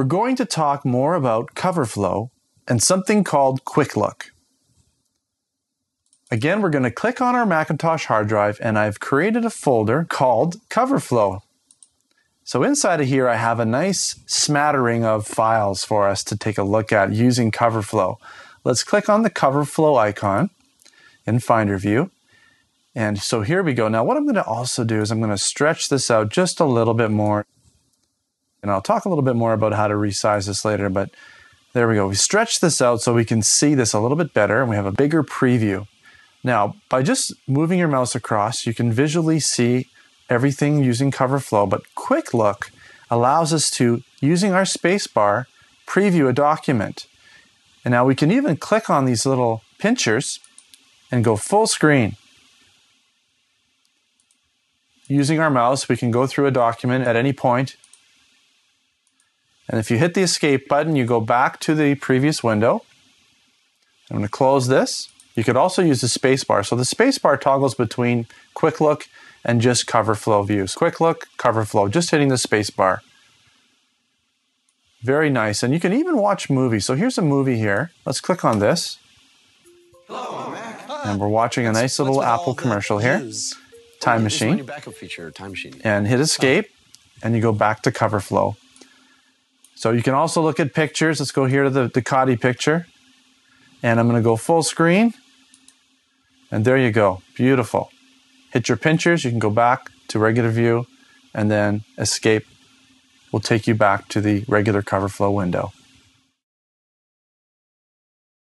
we're going to talk more about Cover Flow and something called Quick Look. Again, we're going to click on our Macintosh hard drive, and I've created a folder called Cover Flow. So inside of here, I have a nice smattering of files for us to take a look at using Cover Flow. Let's click on the Cover Flow icon in Finder View. And so here we go. Now what I'm going to also do is I'm going to stretch this out just a little bit more. And I'll talk a little bit more about how to resize this later, but there we go. We stretch this out so we can see this a little bit better, and we have a bigger preview. Now, by just moving your mouse across, you can visually see everything using Cover Flow, but Quick Look allows us to, using our spacebar, preview a document. And now we can even click on these little pinchers and go full screen. Using our mouse, we can go through a document at any point. And if you hit the escape button, you go back to the previous window. I'm going to close this. You could also use the spacebar. So the spacebar toggles between Quick Look and just Cover Flow views. Quick Look, Cover Flow, just hitting the spacebar. Very nice. And you can even watch movies. So here's a movie here. Let's click on this. Hello, Mac. And we're watching a nice little Apple commercial here. Time Machine. And hit escape, and you go back to Cover Flow. So you can also look at pictures. Let's go here to the Ducati picture. And I'm going to go full screen. And there you go. Beautiful. Hit your pinchers. You can go back to regular view, and then escape will take you back to the regular Cover Flow window.